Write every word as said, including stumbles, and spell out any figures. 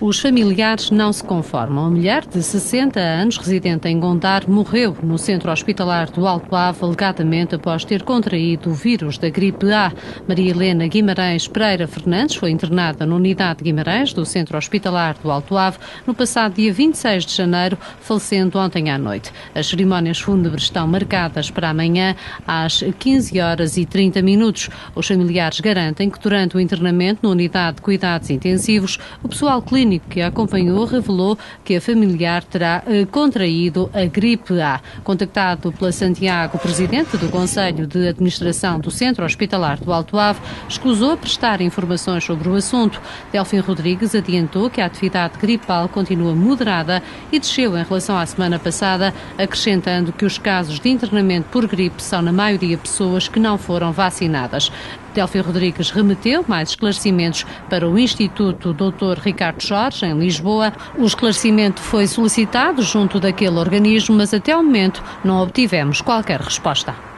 Os familiares não se conformam. A mulher de sessenta anos, residente em Gondar, morreu no Centro Hospitalar do Alto Ave, alegadamente após ter contraído o vírus da gripe A. Maria Helena Guimarães Pereira Fernandes foi internada na Unidade Guimarães do Centro Hospitalar do Alto Ave no passado dia vinte e seis de janeiro, falecendo ontem à noite. As cerimónias fúnebres estão marcadas para amanhã às quinze horas e trinta minutos. Os familiares garantem que durante o internamento na Unidade de Cuidados Intensivos, o pessoal clínico que a acompanhou revelou que a familiar terá contraído a gripe A. Contactado pela Santiago, o presidente do Conselho de Administração do Centro Hospitalar do Alto Ave escusou prestar informações sobre o assunto. Delfim Rodrigues adiantou que a atividade gripal continua moderada e desceu em relação à semana passada, acrescentando que os casos de internamento por gripe são, na maioria, pessoas que não foram vacinadas. Delfim Rodrigues remeteu mais esclarecimentos para o Instituto doutor Ricardo Jorge, em Lisboa. O esclarecimento foi solicitado junto daquele organismo, mas até o momento não obtivemos qualquer resposta.